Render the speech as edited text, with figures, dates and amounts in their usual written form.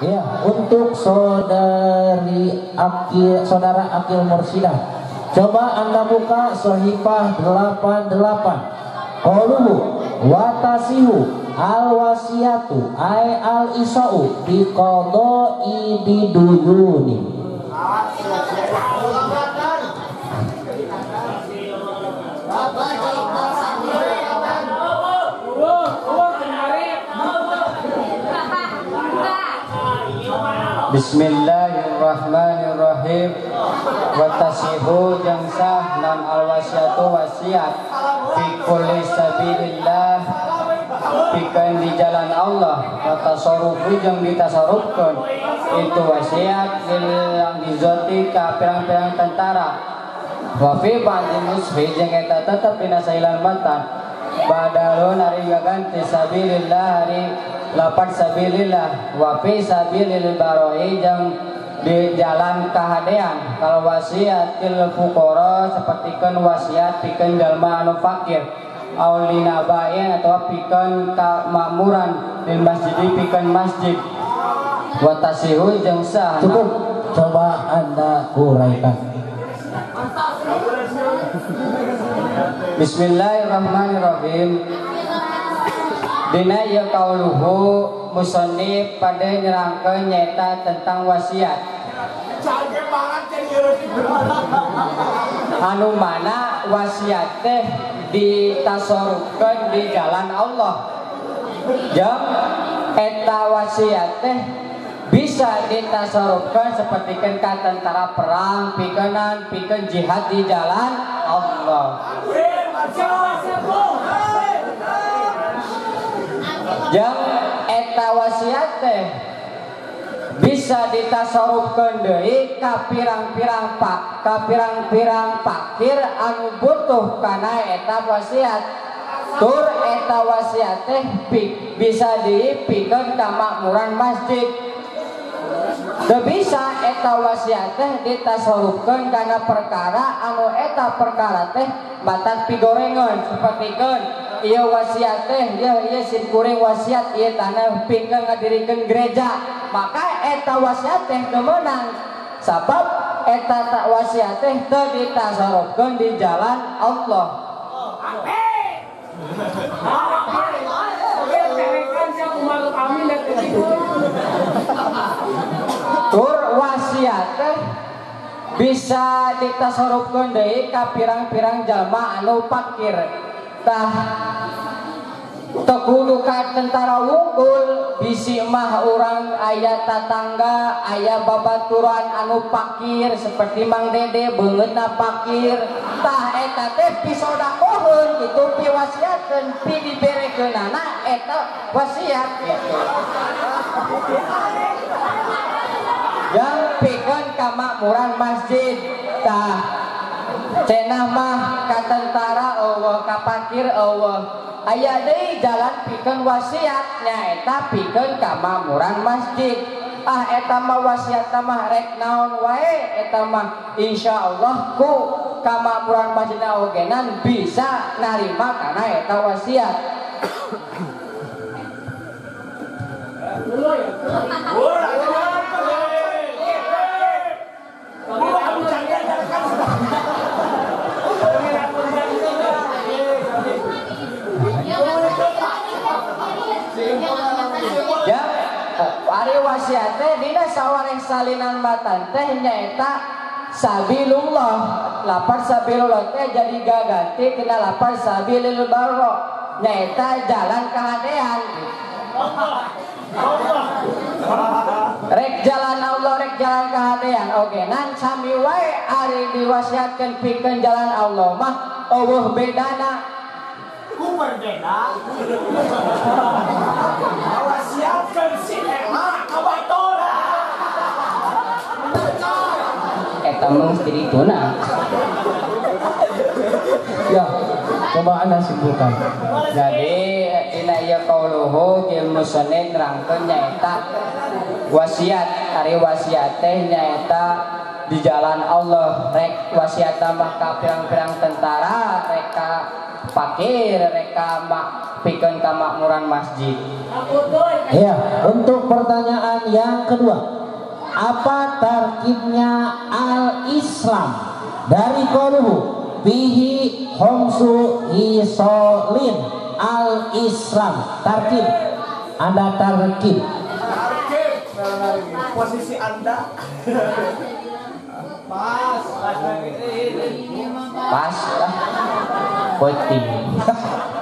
Ya, untuk saudara Aqiel Mursyidan, coba Anda buka Shahifah 88. Qauluhu watasihu alwasiyatu ay al-isa'u biqadai biduyuni. Bismillahirrahmanirrahim. Watasihu yang sah nan alwasiyatu wasiat fikul sabilillah, fikir di jalan Allah. Watasarufu yang ditasarufkan itu wasiat yang dizoti ka pirang-pirang tentara. Wafi ba'dil nusfi jeung eta tetep dina sailan mata badalun ari gaganti sabilillah ari lapat sabilillah wafi sabilil baroi yang di jalan kehadean. Kalau wasiatil fuqara sapertikeun wasiat pikeun jalma anu fakir aulina bae atau pikeun ka makmuran di masjid pikeun masjid. Watasihu jeung sah. Cukup, coba Anda uraikan. Bismillahirrahmanirrahim. Dina ieu kauluhu musannif pada nyerangkeun nyaeta tentang wasiat. Anu mana wasiat teh ditasarufkeun di jalan Allah. Jeung eta wasiat teh bisa ditasarufkeun sapertikeun ka tentara perang, pikeun jihad di jalan Allah. Yang eta wasiat teh bisa ditasarufkeun deui ka pirang-pirang fakir anu butuh kana eta wasiat. Tur eta wasiat teh bisa diipikeun ka makmuran masjid. Teu bisa eta wasiat teh ditasarufkeun kana perkara anu eta perkara teh batas pigorengan sapertikeun ieu wasiat teh ieu sin kuring wasiat ieu tanah pikeun ngadirikeun gereja, maka eta wasiat teh teu meunang sabab eta wasiat teh teu ditasarufkeun di jalan Allah. Amin. Tur wasiat teh bisa ditasarufkeun deui ka pirang-pirang jalma anu fakir. Tah tekudu ka tentara wunggul bisi mah urang aya tatangga, aya babaturan anu fakir seperti Mang Dede beungeutna fakir. Tah eta teh pisodakoheun kitu piwasiatkeun pi diberekeunana eta wasiat kitu. Yang pikeun ka makmuran masjid. Tah cenah mah ka tentara eueuh ka fakir eueuh aya deui jalan pikeun wasiat nyaeta pikeun ka makmuran masjid. Ah eta mah wasiatna mah rek naon wae eta mah insyaallah ku ka makmuran masjidna ogenan bisa narima kana eta wasiat. Ari wasiat teh dina sawareh salinan matan teh nyaeta sabilillah. Lapar sabilillah teh jadi gaganti tina lapar sabilil barro nyaeta jalan kehadean. Rek jalan Allah rek jalan kehadean oge nan sami wae ari diwasiatkeun pikeun jalan Allah mah eueuh bedana. Ku berbeda. Wasiatkeun sinema ka batura. Eta mah spirituna. Ya, coba Anda simpulkan. Jadi dina ieu qauluhu jeung musannif nerangkeun nyaeta wasiat ari wasiat teh nyaeta di jalan Allah. Rek wasiatna mah ka pirang-pirang tentara, rek ka fakir, rek ka pikeun kamakmuran masjid. Ya, untuk pertanyaan yang kedua, apa tarkibnya al-Islam dari qauluhu bihi homsu hisolin al-Islam? Tarkib, Anda tarkib. Posisi Anda pas lah. Penting.